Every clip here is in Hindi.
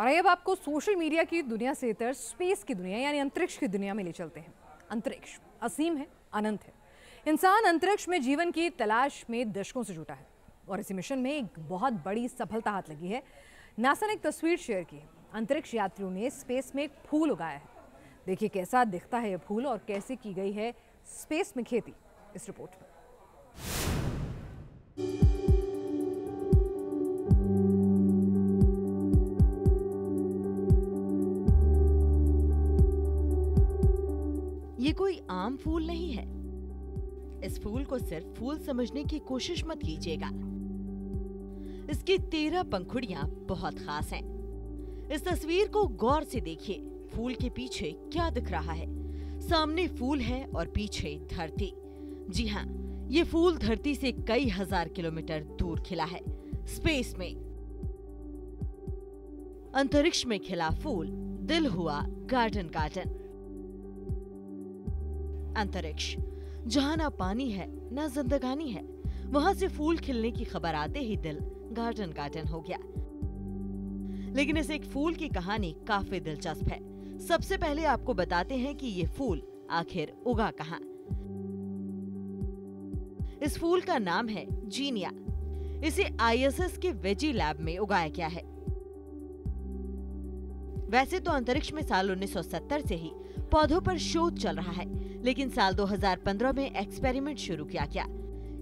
और अब आपको सोशल मीडिया की दुनिया से इतर स्पेस की दुनिया यानी अंतरिक्ष की दुनिया में ले चलते हैं। अंतरिक्ष असीम है, अनंत है। इंसान अंतरिक्ष में जीवन की तलाश में दशकों से जुटा है और इसी मिशन में एक बहुत बड़ी सफलता हाथ लगी है। नासा ने एक तस्वीर शेयर की है। अंतरिक्ष यात्रियों ने स्पेस में एक फूल उगाया है। देखिए कैसा दिखता है यह फूल और कैसे की गई है स्पेस में खेती, इस रिपोर्ट में। ये कोई आम फूल नहीं है। इस फूल को सिर्फ फूल समझने की कोशिश मत कीजिएगा। इसकी 13 पंखुड़ियां बहुत खास हैं। इस तस्वीर को गौर से देखिए। फूल के पीछे क्या दिख रहा है? सामने फूल है और पीछे धरती। जी हाँ, ये फूल धरती से कई हजार किलोमीटर दूर खिला है, स्पेस में। अंतरिक्ष में खिला फूल दिल हुआ गार्डन गार्डन। अंतरिक्ष जहाँ ना पानी है ना जिंदगानी है, वहाँ से फूल खिलने की खबर आते ही दिल गार्डन गार्डन हो गया। लेकिन इस एक फूल की कहानी काफी दिलचस्प है। सबसे पहले आपको बताते हैं कि ये फूल आखिर उगा कहाँ। इस फूल का नाम है जीनिया। इसे आईएसएस के वेजी लैब में उगाया गया है। वैसे तो अंतरिक्ष में साल 1970 से ही पौधों पर शोध चल रहा है, लेकिन साल 2015 में एक्सपेरिमेंट शुरू किया गया।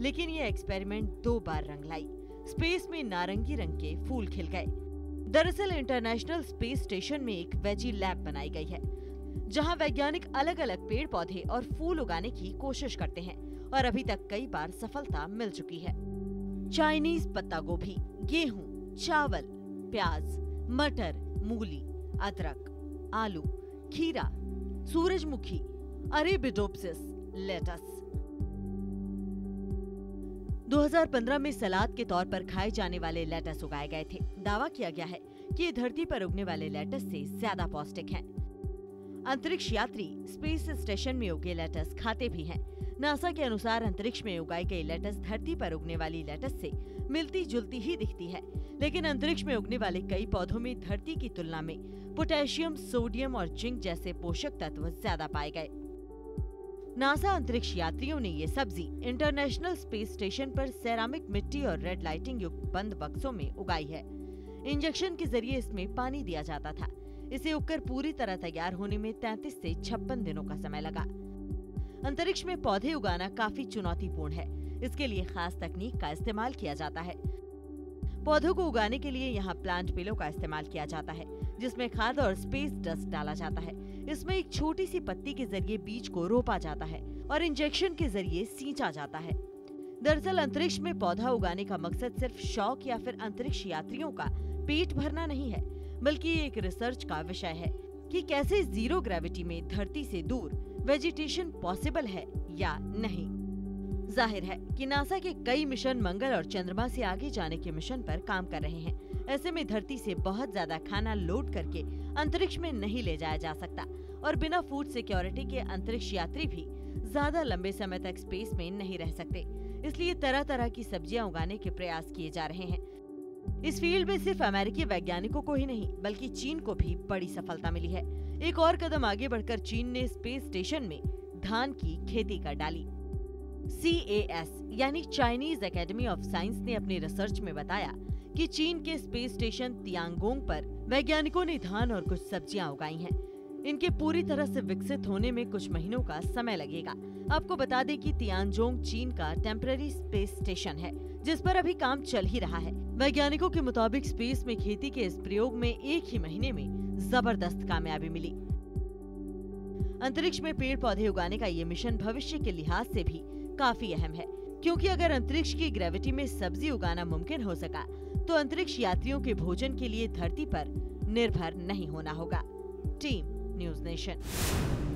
लेकिन ये एक्सपेरिमेंट 2 बार रंग लाई। स्पेस में नारंगी रंग के फूल खिल गए। दरअसल इंटरनेशनल स्पेस स्टेशन में एक वेजी लैब बनाई गई है, जहां वैज्ञानिक अलग अलग पेड़ पौधे और फूल उगाने की कोशिश करते हैं और अभी तक कई बार सफलता मिल चुकी है। चाइनीज पत्ता गोभी, गेहूँ, चावल, प्याज, मटर, मूली, अदरक, आलू, खीरा, सूरजमुखी, अरेबिडोप्सिस, लेटस। 2015 में सलाद के तौर पर खाए जाने वाले लेटस उगाए गए थे। दावा किया गया है कि ये धरती पर उगने वाले लेटस से ज्यादा पौष्टिक हैं। अंतरिक्ष यात्री स्पेस स्टेशन में उगे लेटस खाते भी हैं। नासा के अनुसार अंतरिक्ष में उगाई गई लेटस धरती पर उगने वाली लेटस से मिलती जुलती ही दिखती है, लेकिन अंतरिक्ष में उगने वाले कई पौधों में धरती की तुलना में पोटेशियम, सोडियम और जिंक जैसे पोषक तत्व ज्यादा पाए गए। नासा अंतरिक्ष यात्रियों ने ये सब्जी इंटरनेशनल स्पेस स्टेशन पर सेरामिक मिट्टी और रेड लाइटिंग युक्त बंद बक्सों में उगाई है। इंजेक्शन के जरिए इसमें पानी दिया जाता था। इसे उगकर पूरी तरह तैयार होने में 33 से 56 दिनों का समय लगा। अंतरिक्ष में पौधे उगाना काफी चुनौतीपूर्ण है। इसके लिए खास तकनीक का इस्तेमाल किया जाता है। पौधों को उगाने के लिए यहाँ प्लांट पिलो का इस्तेमाल किया जाता है, जिसमें खाद और स्पेस डस्ट डाला जाता है। इसमें एक छोटी सी पत्ती के जरिए बीज को रोपा जाता है और इंजेक्शन के जरिए सींचा जाता है। दरअसल अंतरिक्ष में पौधा उगाने का मकसद सिर्फ शौक या फिर अंतरिक्ष यात्रियों का पेट भरना नहीं है, बल्कि ये एक रिसर्च का विषय है कि कैसे जीरो ग्रेविटी में धरती से दूर वेजिटेशन पॉसिबल है या नहीं। जाहिर है कि नासा के कई मिशन मंगल और चंद्रमा से आगे जाने के मिशन पर काम कर रहे हैं। ऐसे में धरती से बहुत ज्यादा खाना लोड करके अंतरिक्ष में नहीं ले जाया जा सकता और बिना फूड सिक्योरिटी के अंतरिक्ष यात्री भी ज्यादा लंबे समय तक स्पेस में नहीं रह सकते। इसलिए तरह तरह की सब्जियां उगाने के प्रयास किए जा रहे हैं। इस फील्ड में सिर्फ अमेरिकी वैज्ञानिकों को ही नहीं बल्कि चीन को भी बड़ी सफलता मिली है। एक और कदम आगे बढ़कर चीन ने स्पेस स्टेशन में धान की खेती कर डाली। CAS यानी चाइनीज अकेडमी ऑफ साइंस ने अपने रिसर्च में बताया कि चीन के स्पेस स्टेशन तियांगोंग पर वैज्ञानिकों ने धान और कुछ सब्जियां उगाई हैं। इनके पूरी तरह से विकसित होने में कुछ महीनों का समय लगेगा। आपको बता दें कि तियांगोंग चीन का टेम्पररी स्पेस स्टेशन है, जिस पर अभी काम चल ही रहा है। वैज्ञानिकों के मुताबिक स्पेस में खेती के इस प्रयोग में एक ही महीने में जबरदस्त कामयाबी मिली। अंतरिक्ष में पेड़ पौधे उगाने का ये मिशन भविष्य के लिहाज से भी काफी अहम है, क्योंकि अगर अंतरिक्ष की ग्रेविटी में सब्जी उगाना मुमकिन हो सका तो अंतरिक्ष यात्रियों के भोजन के लिए धरती पर निर्भर नहीं होना होगा। Team News nation.